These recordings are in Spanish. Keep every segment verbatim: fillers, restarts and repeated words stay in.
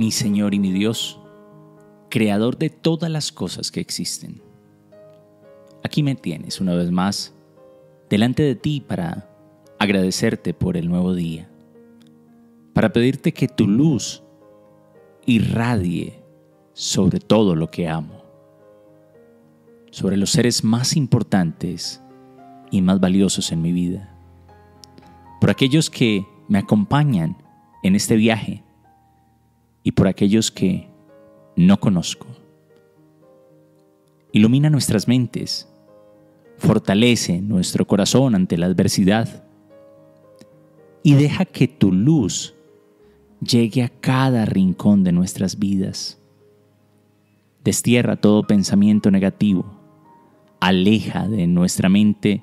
mi Señor y mi Dios, Creador de todas las cosas que existen. Aquí me tienes una vez más, delante de ti para agradecerte por el nuevo día, para pedirte que tu luz irradie sobre todo lo que amo, sobre los seres más importantes y más valiosos en mi vida, por aquellos que me acompañan en este viaje y por aquellos que no conozco. Ilumina nuestras mentes, fortalece nuestro corazón ante la adversidad y deja que tu luz llegue a cada rincón de nuestras vidas. Destierra todo pensamiento negativo, aleja de nuestra mente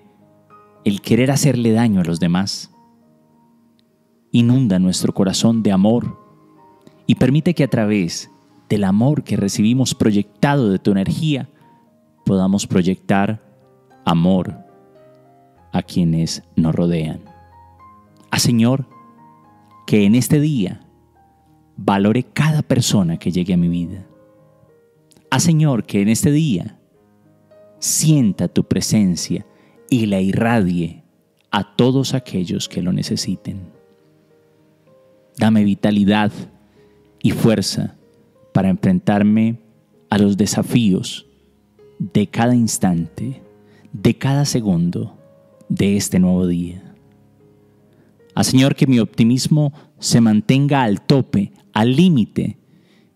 el querer hacerle daño a los demás. Inunda nuestro corazón de amor y permite que a través del amor que recibimos proyectado de tu energía podamos proyectar amor a quienes nos rodean. Ah, Señor, que en este día valore cada persona que llegue a mi vida. Ah, Señor, que en este día sienta tu presencia y la irradie a todos aquellos que lo necesiten. Dame vitalidad y fuerza para enfrentarme a los desafíos de cada instante, de cada segundo de este nuevo día. Ah, Señor, que mi optimismo se mantenga al tope, al límite,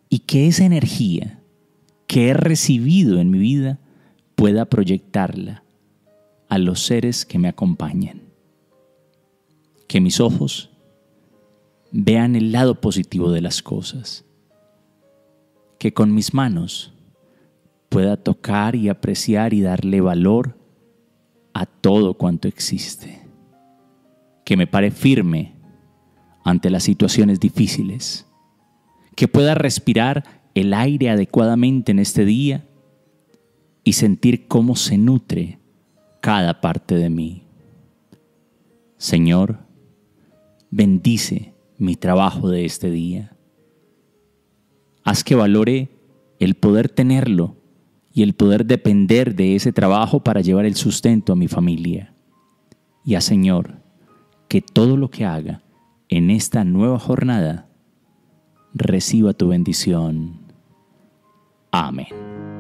y que esa energía que he recibido en mi vida pueda proyectarla a los seres que me acompañan. Que mis ojos vean el lado positivo de las cosas. Que con mis manos pueda tocar y apreciar y darle valor a todo cuanto existe. Que me pare firme ante las situaciones difíciles. Que pueda respirar el aire adecuadamente en este día y sentir cómo se nutre cada parte de mí. Señor, bendice mi trabajo de este día. Haz que valore el poder tenerlo y el poder depender de ese trabajo para llevar el sustento a mi familia. Y a Señor, que todo lo que haga en esta nueva jornada reciba tu bendición. Amén.